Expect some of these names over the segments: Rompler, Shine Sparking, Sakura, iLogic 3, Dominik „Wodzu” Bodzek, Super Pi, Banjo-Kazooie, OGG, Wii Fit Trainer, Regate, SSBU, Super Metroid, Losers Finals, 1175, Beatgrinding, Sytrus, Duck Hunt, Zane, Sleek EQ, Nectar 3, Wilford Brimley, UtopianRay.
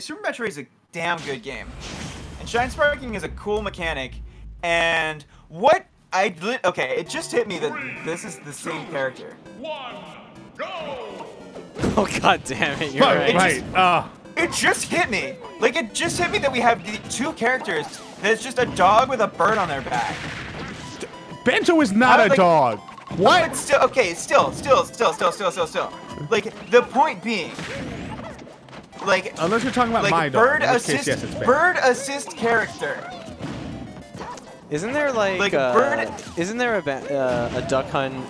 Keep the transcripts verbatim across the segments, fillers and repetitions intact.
Super Metroid is a damn good game, and Shine Sparking is a cool mechanic. And what I li okay, it just hit me that this is the same character. One, go! Oh god damn it! You're oh, right. It right. Just, uh. it just hit me. Like it just hit me that we have the two characters. There's just a dog with a bird on their back. Banjo is not was, a like, dog. What? Oh, but still, okay, still, still, still, still, still, still, still. Like the point being. Like, unless you're talking about like my bird dog. Assist, case, yes, it's bird assist character. Isn't there like, like uh, bird? Isn't there a uh, a Duck Hunt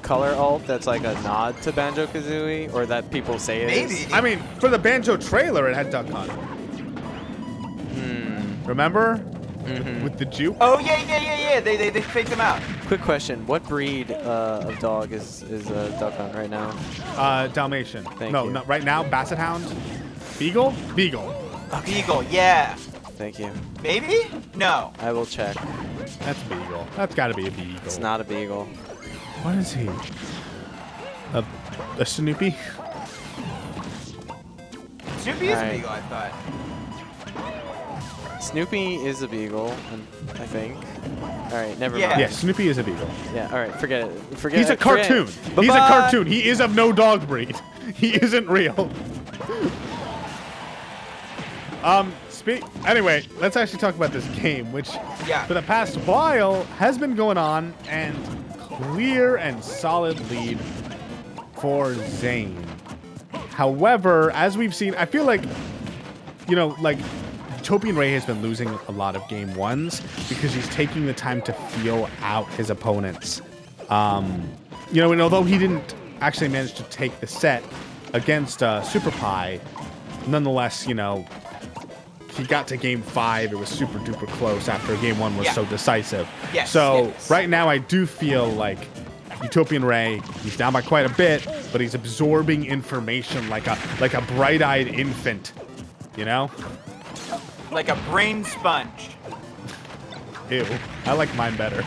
color alt that's like a nod to Banjo-Kazooie, or that people say it Maybe. Is? I mean, for the Banjo trailer, it had Duck Hunt. Mm. Remember? Mm-hmm. With the juke? Oh yeah, yeah, yeah, yeah. They they they faked them out. Quick question: what breed uh, of dog is is a uh, Duck Hunt right now? Uh, Dalmatian. Thank no, you. No, right now Basset Hound. Beagle? Beagle. Okay. Beagle, yeah. Thank you. Maybe? No. I will check. That's Beagle. That's gotta be a Beagle. It's not a Beagle. What is he? A, a Snoopy? Snoopy is right. a Beagle, I thought. Snoopy is a Beagle, I think. Alright, never yeah. mind. Yeah, Snoopy is a Beagle. Yeah, alright, forget it. Forget He's a cartoon. Forget He's a cartoon. He is of no dog breed. He isn't real. Um, speak. Anyway, let's actually talk about this game, which yeah. for the past while has been going on, and clear and solid lead for Zane. However, as we've seen, I feel like, you know, like UtopianRay has been losing a lot of game ones because he's taking the time to feel out his opponents. Um, you know, and although he didn't actually manage to take the set against uh, Super Pi, nonetheless, you know. He got to game five. It was super duper close after game one was yeah. so decisive. Yes, so yes. right now I do feel like UtopianRay, he's down by quite a bit, but he's absorbing information like a like a bright-eyed infant, you know? Like a brain sponge. Ew. I like mine better.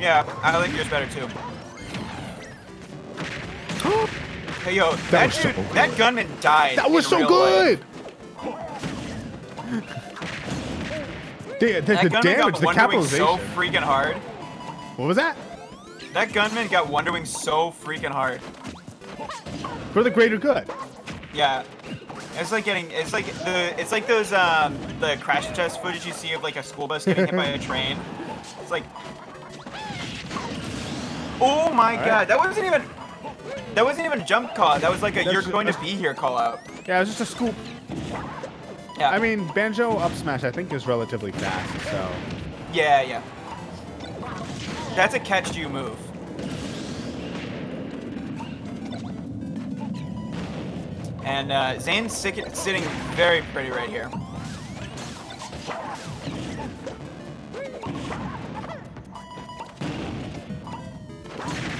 Yeah, I like yours better too. Hey yo, that, that dude, so that gunman died. That was so good! Life. The, the, the damage, the capitalization. So freaking hard. What was that? That gunman got Wonder Wing so freaking hard. For the greater good. Yeah, it's like getting, it's like the, it's like those um the crash test footage you see of like a school bus getting hit by a train. It's like, oh my All god, right. that wasn't even, that wasn't even a jump call. That was like a that's you're just, going to be here call out. Yeah, it was just a school. Yeah. I mean, Banjo up smash, I think, is relatively fast, so... Yeah, yeah. That's a catch-you move. And uh, Zane's sick sitting very pretty right here.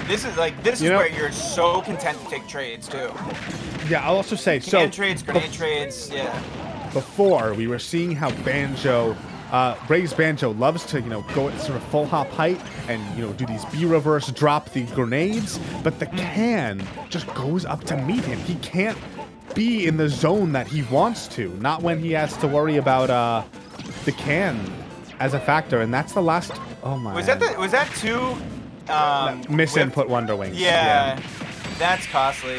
This is, like, this you is know, where you're so content to take trades, too. Yeah, I'll also say, so... Command trades, grenade trades, yeah. Before, we were seeing how Banjo, uh, Ray's Banjo loves to, you know, go at sort of full hop height and, you know, do these B-reverse, drop the grenades, but the can just goes up to meet him. He can't be in the zone that he wants to, not when he has to worry about uh, the can as a factor, and that's the last... Oh, my... Was that the, was that two... Um, that miss-input Wonder Wings. Yeah, yeah, that's costly.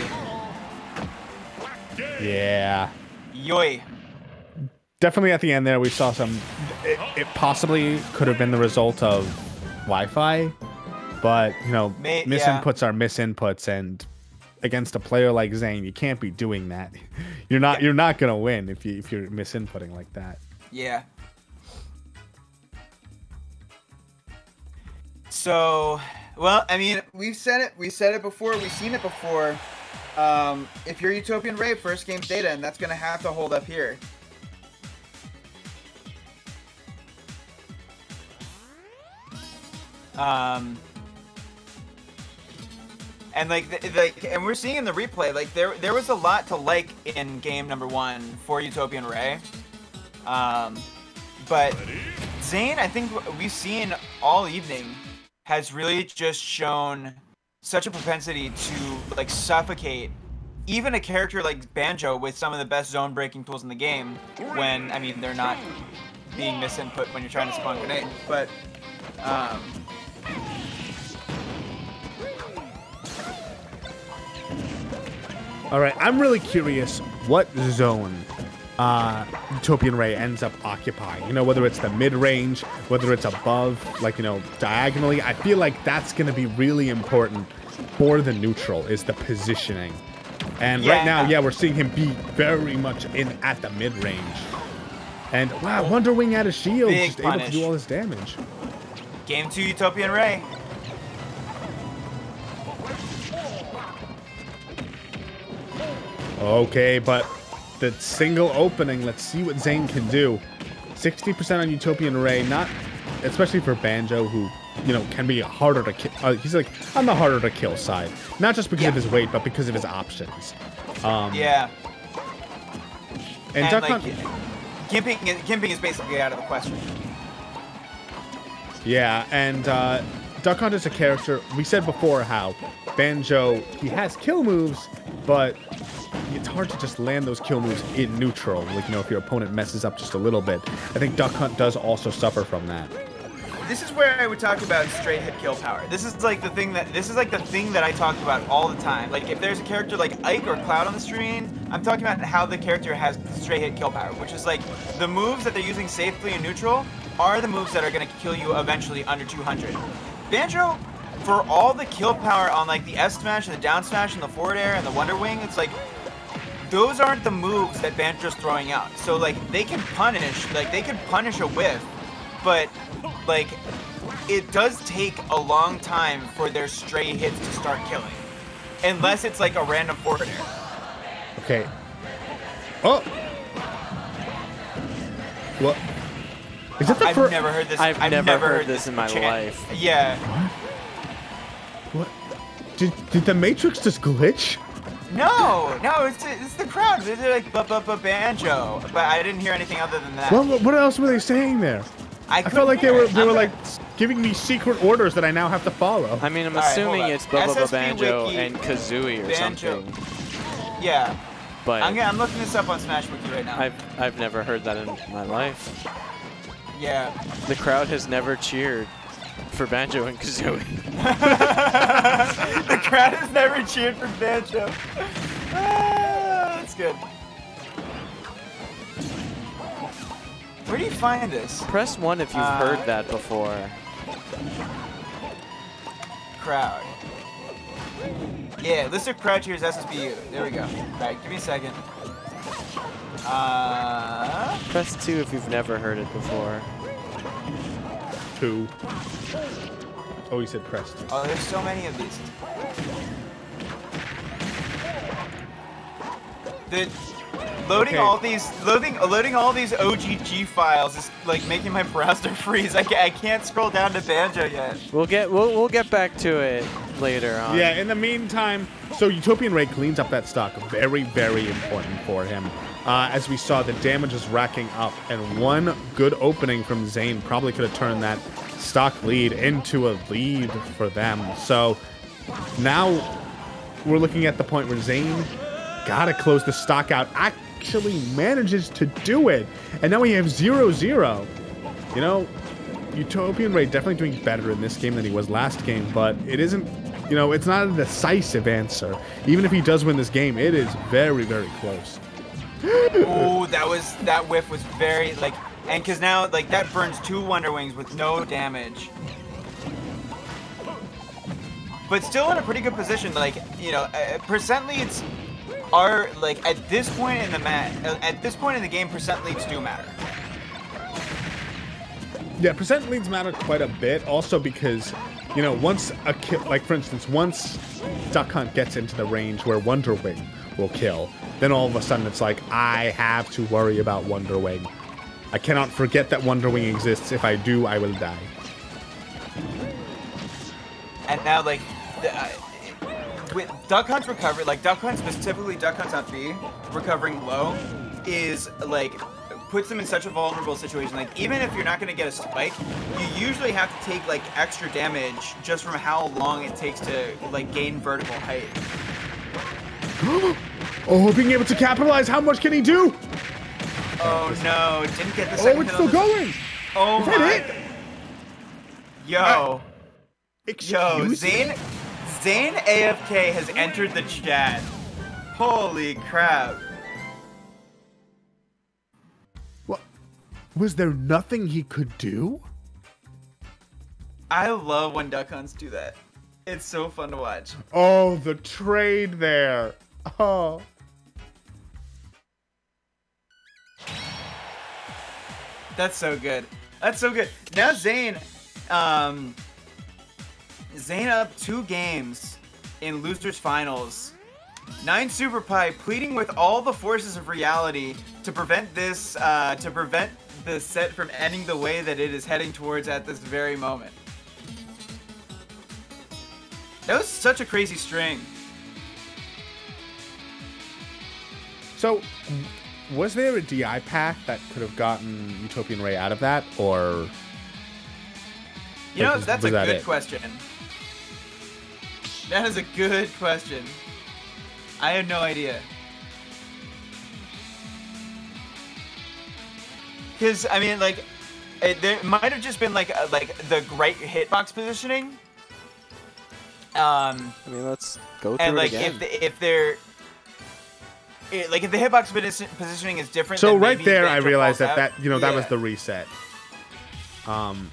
Yeah. Yoy. Definitely at the end there, we saw some... It, it possibly could have been the result of Wi-Fi, but, you know, May, misinputs yeah. are misinputs, and against a player like Zane, you can't be doing that. You're not yeah. You're not going to win if, you, if you're misinputting like that. Yeah. So, well, I mean, we've said it. We said it before. We've seen it before. Um, if you're UtopianRay, first game's data, and that's going to have to hold up here. Um, and like, the, the, and we're seeing in the replay, like there, there was a lot to like in game number one for UtopianRay. Um, but Zane, I think we've seen all evening, has really just shown such a propensity to like suffocate even a character like Banjo with some of the best zone-breaking tools in the game, when, I mean, they're not being misinput when you're trying to spawn grenades, but, um... Alright, I'm really curious what zone uh, UtopianRay ends up occupying. You know, whether it's the mid-range, whether it's above, like, you know, diagonally. I feel like that's going to be really important for the neutral, is the positioning. And yeah. right now, yeah, we're seeing him be very much in at the mid-range. And wow, Wonder Wing out of shield, Big just punish. able to do all this damage. Game two, UtopianRay. Okay, but the single opening, let's see what Zane can do. sixty percent on UtopianRay, not, especially for Banjo, who, you know, can be harder to kill. Uh, he's like, on the harder to kill side. Not just because yeah. of his weight, but because of his options. Um, yeah. And, and Duck Hunt. Like, gimping, gimping is basically out of the question. Yeah, and uh, Duck Hunt is a character. We said before how Banjo, he has kill moves, but it's hard to just land those kill moves in neutral. Like, you know, if your opponent messes up just a little bit. I think Duck Hunt does also suffer from that. This is where I would talk about straight hit kill power. This is like the thing that this is like the thing that I talk about all the time. Like if there's a character like Ike or Cloud on the stream, I'm talking about how the character has straight hit kill power, which is like the moves that they're using safely in neutral are the moves that are going to kill you eventually under two hundred. Banjo, for all the kill power on like the F smash and the down smash and the forward air and the Wonder Wing, it's like those aren't the moves that Banjo's throwing out. So like they can punish, like they can punish a whiff, but like, it does take a long time for their stray hits to start killing. Unless it's like a random forward air. Okay. Oh! What? Is that the I've never heard this. I've, I've never, never heard, heard this in my chant. life. Yeah. What? What? Did, did the Matrix just glitch? No, no, it's it's the crowd. They're like, ba-ba-ba-banjo. But I didn't hear anything other than that. What, what else were they saying there? I, I felt like they were they were like giving me secret orders that I now have to follow. I mean, I'm assuming right, it's Bubba Banjo Wiki, and Kazooie or Banjo. something. Yeah. But I'm, I'm looking this up on Smash Wiki right now. I've I've never heard that in my life. Yeah. The crowd has never cheered for Banjo and Kazooie. The crowd has never cheered for Banjo. Ah, that's good. Where do you find this? Press one if you've uh, heard that before. Crowd. Yeah, list of crowd cheers S S B U. There we go. All right, give me a second. Uh, Press two if you've never heard it before. Two. Oh, you said press two. Oh, there's so many of these. The... Loading okay. all these, loading, loading all these O G G files is like making my browser freeze. I can't, I can't scroll down to Banjo yet. We'll get, we'll, we'll get back to it later on. Yeah. In the meantime, so UtopianRay cleans up that stock. Very, very important for him. Uh, as we saw, the damage is racking up, and one good opening from Zane probably could have turned that stock lead into a lead for them. So now we're looking at the point where Zane gotta close the stock out. I actually manages to do it, and now we have zero zero. You know, UtopianRay definitely doing better in this game than he was last game, but it isn't, you know, it's not a decisive answer. Even if he does win this game, it is very, very close. Oh, that was, that whiff was very like, and because now like that burns two Wonder Wings with no damage. But still in a pretty good position, like, you know, uh, percently it's. Are like at this point in the mat, at this point in the game, percent leads do matter. Yeah, percent leads matter quite a bit. Also because, you know, once a kill, like for instance, once Duck Hunt gets into the range where Wonder Wing will kill, then all of a sudden it's like I have to worry about Wonder Wing. I cannot forget that Wonder Wing exists. If I do, I will die. And now, like. The, uh, With Duck Hunt's recovery, like Duck Hunt specifically, Duck Hunt's on B, recovering low, is like, puts them in such a vulnerable situation. Like, even if you're not going to get a spike, you usually have to take like extra damage just from how long it takes to like gain vertical height. Oh, being able to capitalize. How much can he do? Oh, no. Didn't get the second. Oh, it's still going. Oh, my. Is that it? Yo. Yo, Zane, Zane A F K has entered the chat. Holy crap. What? Was there nothing he could do? I love when Duck Hunts do that. It's so fun to watch. Oh, the trade there. Oh. That's so good. That's so good. Now Zane, um, Zane up two games in losers finals. Nine Super Pi pleading with all the forces of reality to prevent this, uh, to prevent the set from ending the way that it is heading towards at this very moment. That was such a crazy string. So, was there a D I path that could have gotten UtopianRay out of that, or? You know, was, that's was a that good it? question. That is a good question. I have no idea. Because, I mean, like, it, there might have just been, like, uh, like the great hitbox positioning. Um, I mean, let's go through and, like, it again. If, the, if they're... It, like, if the hitbox positioning is different... So, then right there, I realized that, that, you know, yeah. that was the reset. Um,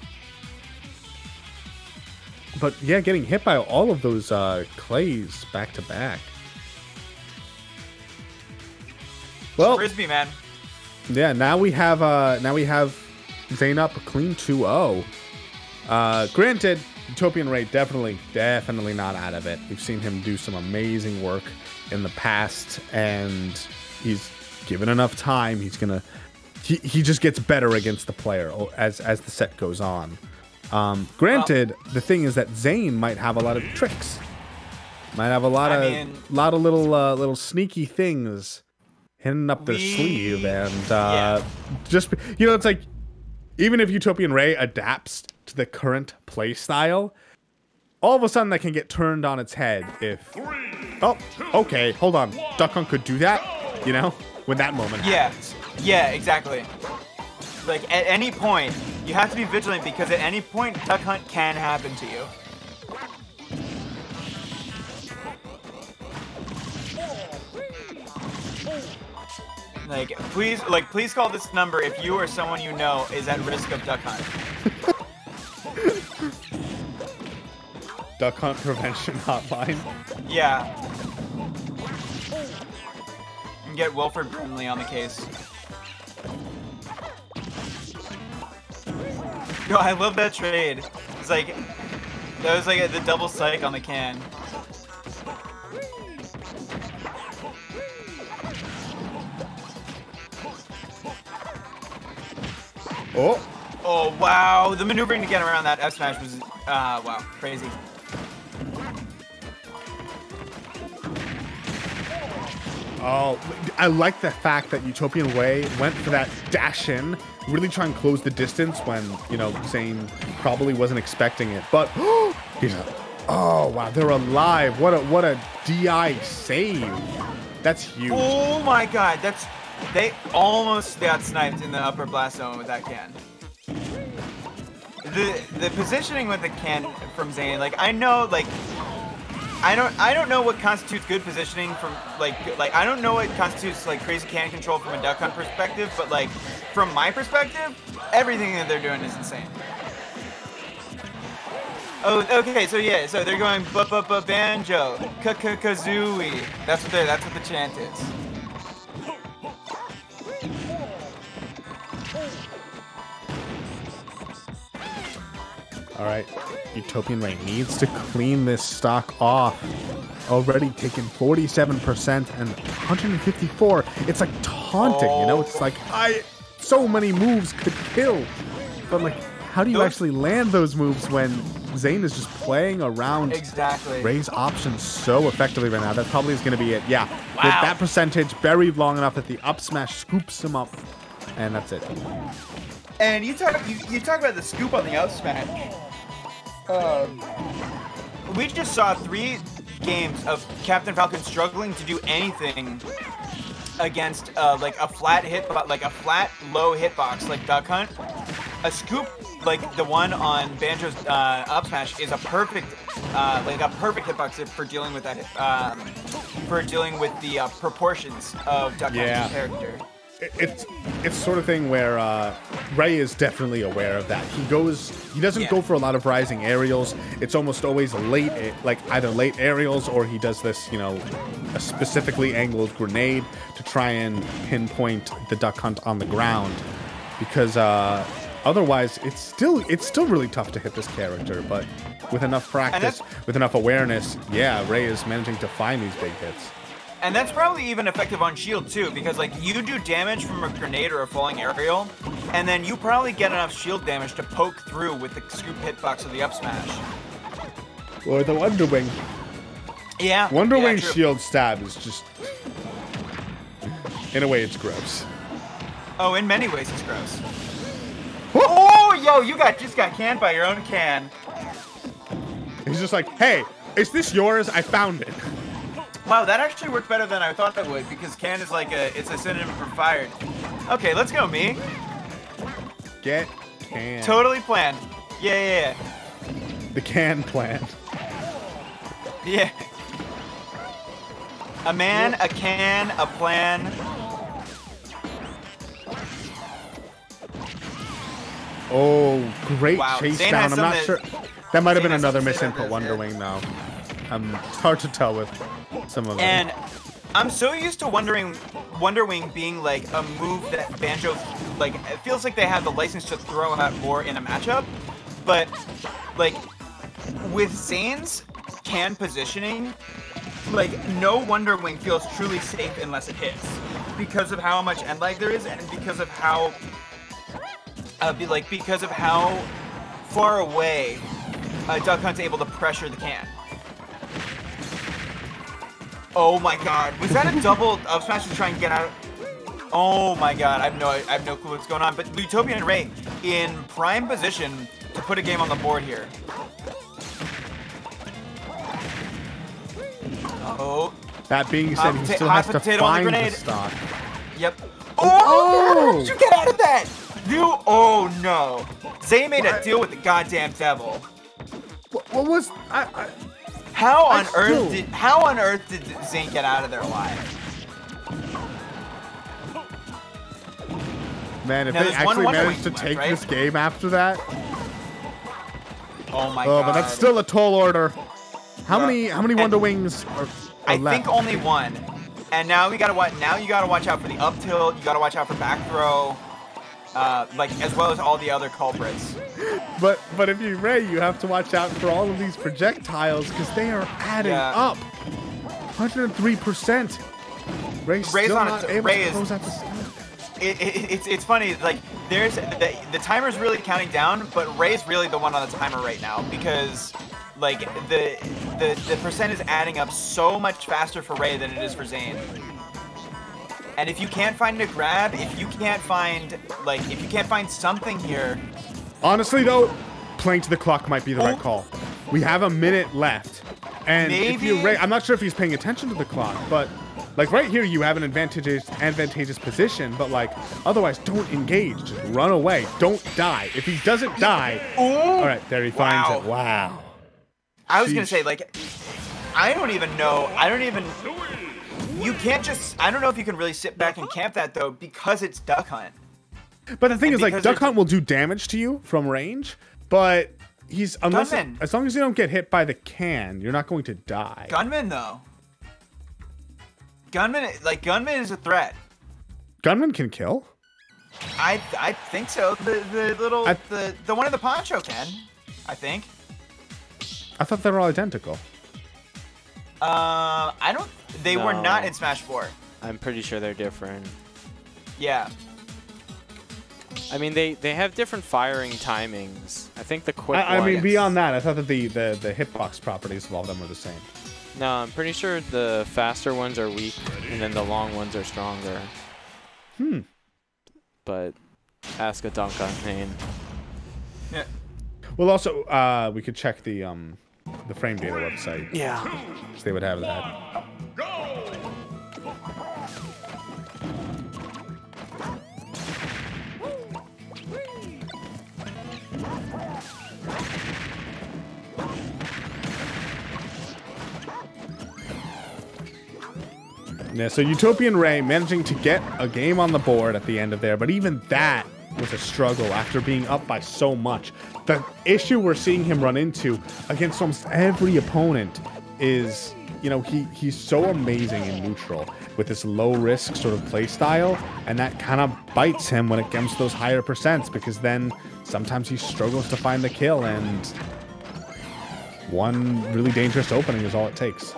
but, yeah, getting hit by all of those uh, clays back-to-back. Well... Frisbee, man. Yeah, now we have, uh, now we have Zane up a clean two oh. Uh, granted... UtopianRay definitely, definitely not out of it. We've seen him do some amazing work in the past, and he's given enough time. He's gonna, he he just gets better against the player as as the set goes on. Um, granted, well, the thing is that Zane might have a lot of tricks, might have a lot I of mean, lot of little uh, little sneaky things hidden up their we, sleeve, and uh, yeah. just you know, it's like even if UtopianRay adapts to the current play style, all of a sudden that can get turned on its head if... Three, oh, two, okay, hold on. One, Duck Hunt could do that, go. you know, when that moment yeah. happens. Yeah, exactly. Like, at any point, you have to be vigilant because at any point, Duck Hunt can happen to you. Like, please, like, please call this number if you or someone you know is at risk of Duck Hunt. Duck Hunt Prevention Hotline. Yeah. And get Wilford Brimley on the case. Yo, I love that trade. It's like, that was like the double psych on the can. Oh. Oh, wow. The maneuvering to get around that F smash was, uh, wow, crazy. Oh, I like the fact that UtopianRay went for that dash in, really try and close the distance when, you know, Zane probably wasn't expecting it. But, he's, oh, wow, they're alive. What a, what a D I save. That's huge. Oh, my God. That's, they almost got sniped in the upper blast zone with that can. The the positioning with the can from Zane, like I know, like I don't I don't know what constitutes good positioning from like like I don't know what constitutes like crazy can control from a Duck Hunt perspective, but like from my perspective, everything that they're doing is insane. Oh, okay, so yeah, so they're going ba ba ba banjo, ka ka kazooie. That's what they that's what the chant is. All right, UtopianRay needs to clean this stock off. Already taken forty-seven percent and one hundred fifty-four. It's like taunting, oh. you know? It's like, I, so many moves could kill. But like, how do you those... actually land those moves when Zane is just playing around exactly. Ray's options so effectively right now? That probably is gonna be it, yeah. Wow. With that percentage buried long enough that the up smash scoops him up, and that's it. And you talk, you, you talk about the scoop on the out smash. Um, we just saw three games of Captain Falcon struggling to do anything against uh, like a flat hit, like a flat low hitbox like Duck Hunt. A scoop like the one on Banjo's uh, up smash is a perfect, uh, like a perfect hitbox for dealing with that, um, for dealing with the uh, proportions of Duck yeah. Hunt's character. It's it's sort of thing where uh, Ray is definitely aware of that. He goes, he doesn't yeah. go for a lot of rising aerials. It's almost always late, like either late aerials or he does this, you know, a specifically angled grenade to try and pinpoint the Duck Hunt on the ground, because uh, otherwise it's still it's still really tough to hit this character. But with enough practice, with enough awareness, yeah, Ray is managing to find these big hits. And that's probably even effective on shield too, because like you do damage from a grenade or a falling aerial, and then you probably get enough shield damage to poke through with the scoop hitbox of the up smash. Or the Wonder Wing. Yeah. Wonder Wing shield stab is just, in a way, it's gross. Oh, in many ways, it's gross. Oh, yo, you got just got canned by your own can. He's just like, hey, is this yours? I found it. Wow, that actually worked better than I thought that would, because can is like a, it's a synonym for fired. Okay, let's go, me. Get can. Totally planned. Yeah, yeah, yeah. The can plan. Yeah. A man, a can, a plan. Oh, great wow. chase Zane down. I'm not sure. That might have been another misinput Wonder Wing, though. Um, it's hard to tell with some of them. And I'm so used to wondering, Wonder Wing being like a move that Banjo, like, it feels like they have the license to throw out more in a matchup. But, like, with Zane's can positioning, like, no Wonder Wing feels truly safe unless it hits. Because of how much end lag there is, and because of how, uh, be like, because of how far away uh, Duck Hunt's able to pressure the can. Oh my God! Was that a double up smash to try and get out? Oh my God! I have no, I have no clue what's going on. But UtopianRay in prime position to put a game on the board here. Oh. That being said, he still has to find the stock. Yep. Oh! Oh! How did you get out of that? You? Oh no! Zane made what? a deal with the goddamn devil. What, what was? I. I... How on earth did how on earth did Zane get out of there alive? Man, if now, they actually managed to take left, right? this game after that. Oh my oh, god! But that's still a tall order. How yeah. many how many and Wonder Wings are, are I left? think only one. And now we gotta watch. Now you gotta watch out for the up tilt. You gotta watch out for back throw. Uh, like as well as all the other culprits. But but if you Ray, you have to watch out for all of these projectiles because they are adding yeah. up. one hundred three percent. Ray's Ray's still on not able Ray to close out the it, it, it's it's funny, like there's the, the timer's really counting down, but Ray's really the one on the timer right now because like the the the percent is adding up so much faster for Ray than it is for Zane. And if you can't find a grab, if you can't find, like, if you can't find something here. Honestly, though, playing to the clock might be the oh. right call. We have a minute left. And Maybe. if you Ray, I'm not sure if he's paying attention to the clock, but, like, right here you have an advantageous, advantageous position, but, like, otherwise don't engage. Just run away. Don't die. If he doesn't die. Ooh. All right, there he finds wow. it. Wow. I was going to say, like, I don't even know. I don't even... You can't just, I don't know if you can really sit back and camp that though, because it's Duck Hunt. But the thing and is like, Duck Hunt will do damage to you from range, but he's, unless, Gunman. as long as you don't get hit by the can, you're not going to die. Gunman though. Gunman, like Gunman is a threat. Gunman can kill? I I think so. The, the little, I, the, the one in the poncho can, I think. I thought they were all identical. Uh, I don't, they no. were not in Smash four. I'm pretty sure they're different. Yeah. I mean, they, they have different firing timings. I think the quick I, I ones... mean, beyond that, I thought that the, the, the hitbox properties of all of them were the same. No, I'm pretty sure the faster ones are weak, and then the long ones are stronger. Hmm. But ask a Duck Hunt main. Yeah. Well, also, uh, we could check the, um... the frame data website. Yeah. So they would have that. Yeah, so UtopianRay managing to get a game on the board at the end of there, but even that was a struggle after being up by so much. The issue we're seeing him run into against almost every opponent is, you know, he, he's so amazing in neutral with this low-risk sort of play style, and that kind of bites him when it comes to those higher percents, because then sometimes he struggles to find the kill, and one really dangerous opening is all it takes.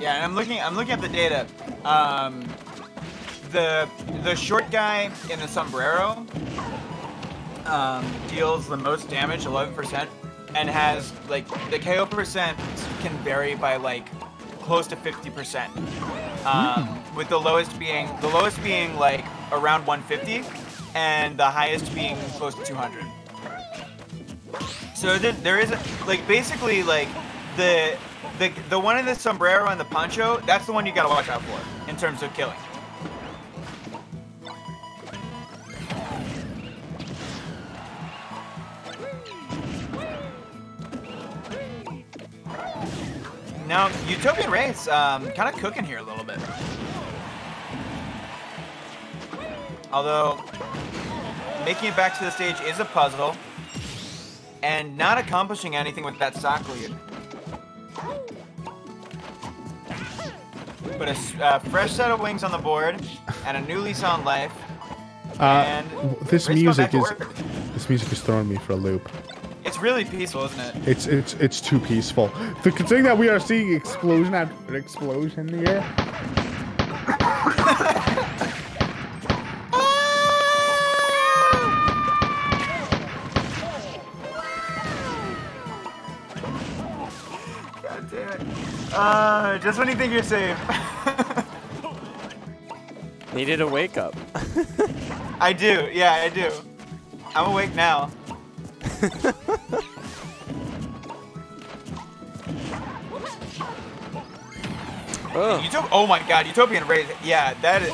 Yeah, and I'm looking. I'm looking at the data. Um, the the short guy in the sombrero um, deals the most damage, eleven percent, and has like the K O percent can vary by like close to fifty percent. Um, mm. With the lowest being the lowest being like around one fifty, and the highest being close to two hundred. So there, there is a, like basically like the. The, the one in the sombrero and the poncho, that's the one you gotta watch out for in terms of killing. Now, UtopianRay's um, kind of cooking here a little bit. Although, making it back to the stage is a puzzle, and not accomplishing anything with that sock lead. But a uh, fresh set of wings on the board, and a new lease on life. Uh, and this music is this music is throwing me for a loop. It's really peaceful, isn't it? It's it's it's too peaceful. The thing that we are seeing explosion after explosion here. God damn it! Uh, just when you think you're safe. Needed a wake up. I do, yeah, I do. I'm awake now. Oh. Utop oh my god, UtopianRay. Yeah, that is.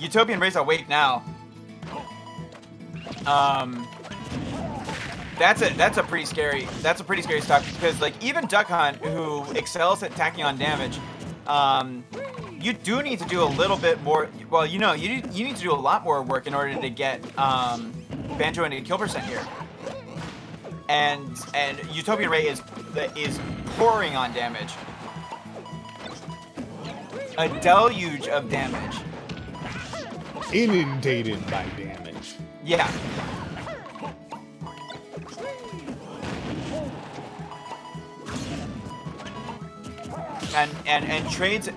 UtopianRay's awake now. Um, that's a that's a pretty scary. That's a pretty scary stock, because like even Duck Hunt, who excels at tacking on damage, um. you do need to do a little bit more. Well, you know, you you need to do a lot more work in order to get um, Banjo into kill percent here. And and UtopianRay is is pouring on damage, a deluge of damage, inundated by damage. Yeah. And and and trades.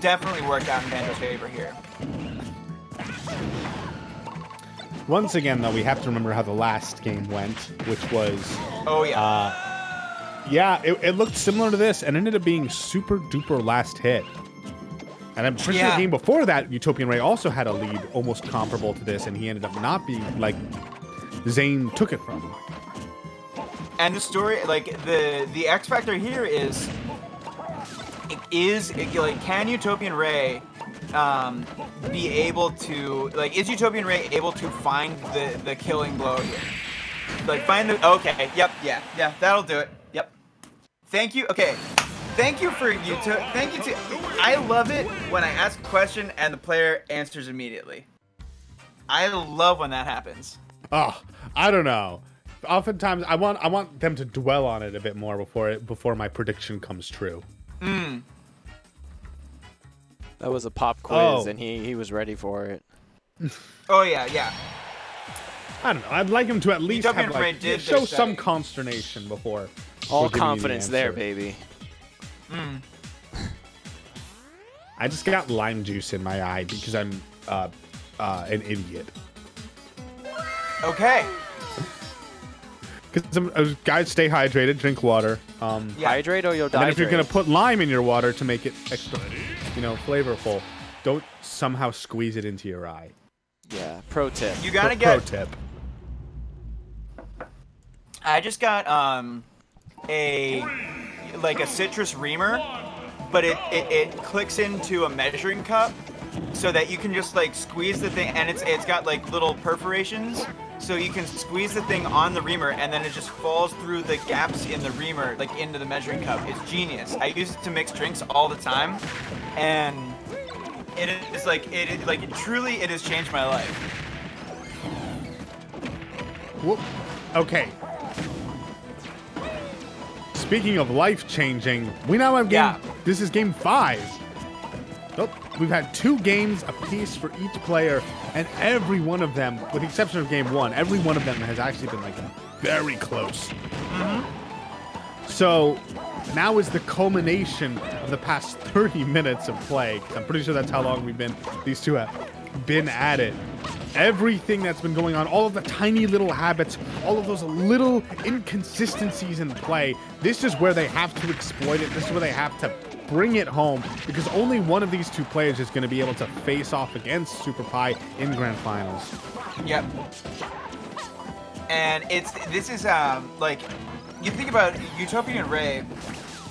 Definitely worked out in Banjo's favor here. Once again, though, we have to remember how the last game went, which was... Oh, yeah. Uh, yeah, it, it looked similar to this and ended up being super-duper last hit. And I'm pretty yeah. sure the game before that, UtopianRay also had a lead almost comparable to this, and he ended up not being, like, Zane took it from him. And the story, like, the, the X factor here is... It is it, like, can UtopianRay um, be able to like? Is UtopianRay able to find the the killing blow here? Like find the okay, yep, yeah, yeah, that'll do it. Yep. Thank you. Okay, thank you for you to thank you to. I love it when I ask a question and the player answers immediately. I love when that happens. Oh, I don't know. Oftentimes, I want I want them to dwell on it a bit more before it before my prediction comes true. Mm. That was a pop quiz, oh. and he, he was ready for it. Oh, yeah, yeah. I don't know. I'd like him to at least have, like, show some consternation before. All confidence there, baby. Mm. I just got lime juice in my eye because I'm uh, uh, an idiot. Okay. Because guys, stay hydrated, drink water. Um, yeah. Hydrate or you'll die. And if you're gonna put lime in your water to make it extra, you know, flavorful, don't somehow squeeze it into your eye. Yeah, pro tip. You gotta pro, get... Pro tip. I just got um, a like a citrus reamer, but it, it, it clicks into a measuring cup so that you can just like squeeze the thing, and it's it's got like little perforations, so you can squeeze the thing on the reamer and then it just falls through the gaps in the reamer like into the measuring cup. It's genius. I use it to mix drinks all the time, and it is like it is like truly it has changed my life. Whoop. Okay. Speaking of life-changing, we now have game... Yeah. This is game five. Oh, we've had two games apiece for each player, and every one of them, with the exception of game one, every one of them has actually been, like, very close. Mm-hmm. So, now is the culmination of the past thirty minutes of play. I'm pretty sure that's how long we've been... These two have been at it. Everything that's been going on, all of the tiny little habits, all of those little inconsistencies in play, this is where they have to exploit it. This is where they have to bring it home, because only one of these two players is going to be able to face off against Super Pi in Grand Finals. Yep. And it's this is um like you think about UtopianRay.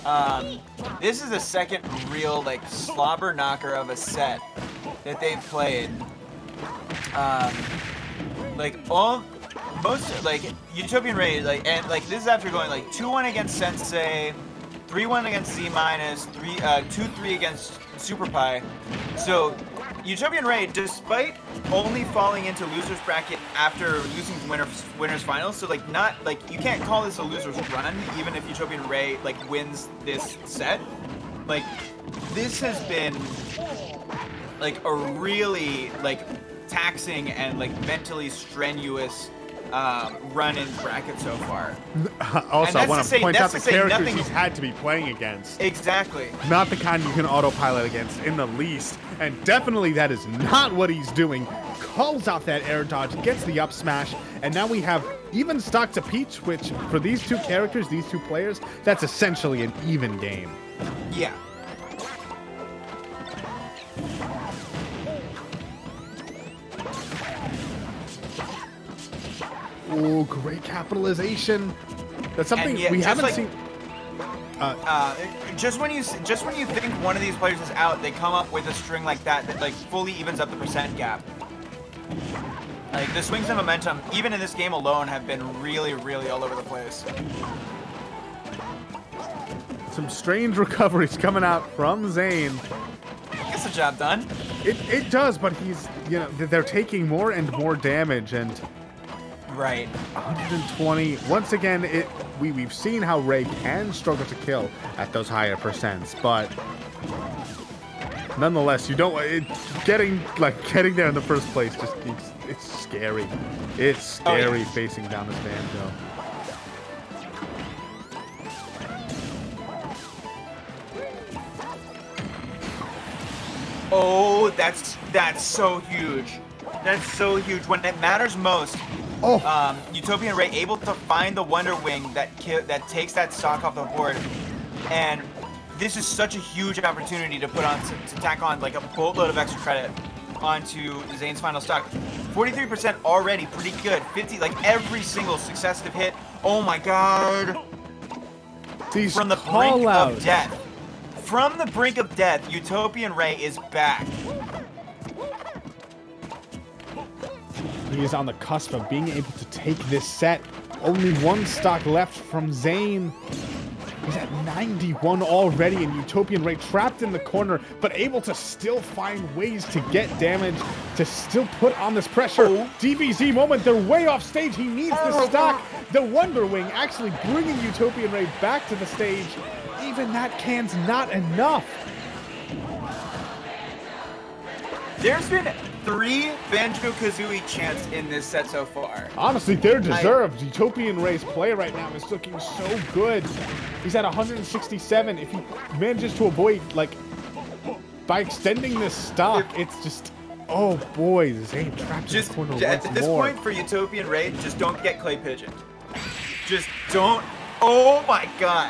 Um, this is the second real like slobber knocker of a set that they've played. Um, like all, most like UtopianRay, like and like this is after going like two one against Sensei, three one against Z minus, three uh two three against Super Pi. So UtopianRay, despite only falling into losers bracket after losing winners winners finals, so like not like you can't call this a losers run even if UtopianRay like wins this set. Like this has been like a really like taxing and like mentally strenuous uh, run in bracket so far. Also, I want to, to say, point out the characters nothing... he's had to be playing against. Exactly. Not the kind you can autopilot against in the least. And definitely that is not what he's doing. Calls out that air dodge, gets the up smash, and now we have even stock to Peach, which for these two characters, these two players, that's essentially an even game. Yeah. Oh, great capitalization. That's something yet, we haven't like, seen. Uh, uh, just when you just when you think one of these players is out, they come up with a string like that that like fully evens up the percent gap. Like the swings and momentum, even in this game alone, have been really, really all over the place. Some strange recoveries coming out from Zane. Gets the job done. It it does, but he's you know they're taking more and more damage and. Right. one twenty. Once again, it we we've seen how Ray can struggle to kill at those higher percents, but nonetheless, you don't it, getting like getting there in the first place just keeps it's scary. It's scary oh, yeah. facing down this banjo. Oh, that's that's so huge. That's so huge when it matters most. Oh. Um, UtopianRay able to find the Wonder Wing that ki that takes that stock off the board, and this is such a huge opportunity to put on to, to tack on like a boatload of extra credit onto Zane's final stock. forty-three percent already, pretty good. fifty, like every single successive hit. Oh my God! These from the brink out. of death, from the brink of death, UtopianRay is back. He is on the cusp of being able to take this set. Only one stock left from Zane. He's at ninety-one already, and UtopianRay trapped in the corner, but able to still find ways to get damage, to still put on this pressure. Oh. D B Z moment, they're way off stage. He needs the stock. The Wonder Wing actually bringing UtopianRay back to the stage. Even that can's not enough. There's been three Banjo-Kazooie chants in this set so far. Honestly, they're deserved. I... UtopianRay's play right now is looking so good. He's at one hundred sixty-seven. If he manages to avoid, like, by extending this stock, it's just, oh boy, Zane trapped in the corner once more. At this point for UtopianRay, just don't get clay pigeoned. Just don't. Oh my God.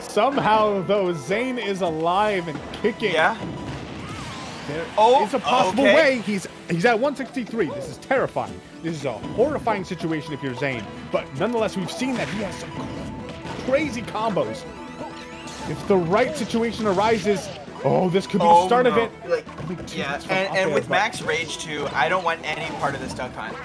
Somehow, though, Zane is alive and kicking. Yeah. There oh, is a possible okay. way. He's he's at one sixty-three. This is terrifying. This is a horrifying situation if you're Zane. But nonetheless, we've seen that he has some crazy combos. If the right situation arises, oh, this could be oh, the start no. of it. Like, yeah, and, and there, with but... Max Rage too, I don't want any part of this Duck Hunt.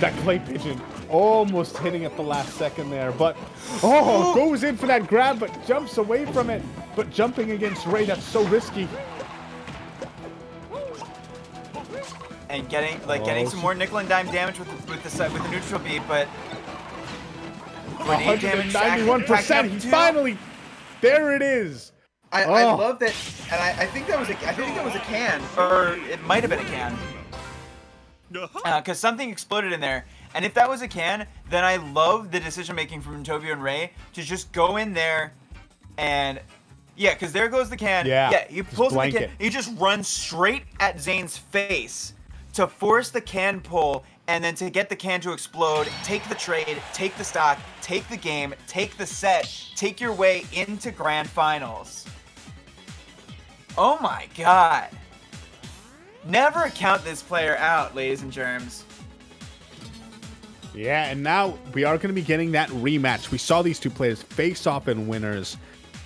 That clay pigeon almost hitting at the last second there, but oh, Ooh. goes in for that grab, but jumps away from it. But jumping against Ray, that's so risky. And getting like oh, getting some more nickel and dime damage with with the with the neutral beat, but one hundred ninety-one percent. He finally, there it is. I, oh. I love that, and I, I think that was a I think that was a can, or it might have been a can. Because uh, something exploded in there, and if that was a can, then I love the decision making from UtopianRay to just go in there, and yeah, because there goes the can. Yeah, yeah he pulls the can. He just runs straight at Zane's face to force the can pull, and then to get the can to explode, take the trade, take the stock, take the game, take the set, take your way into grand finals. Oh my god. Never count this player out, ladies and germs. Yeah, and now we are going to be getting that rematch. We saw these two players face off in winners,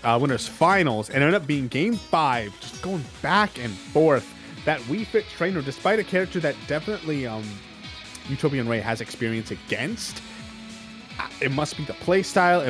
uh, winners finals, and ended up being game five, just going back and forth. That Wii Fit Trainer, despite a character that definitely um, UtopianRay has experience against, it must be the playstyle.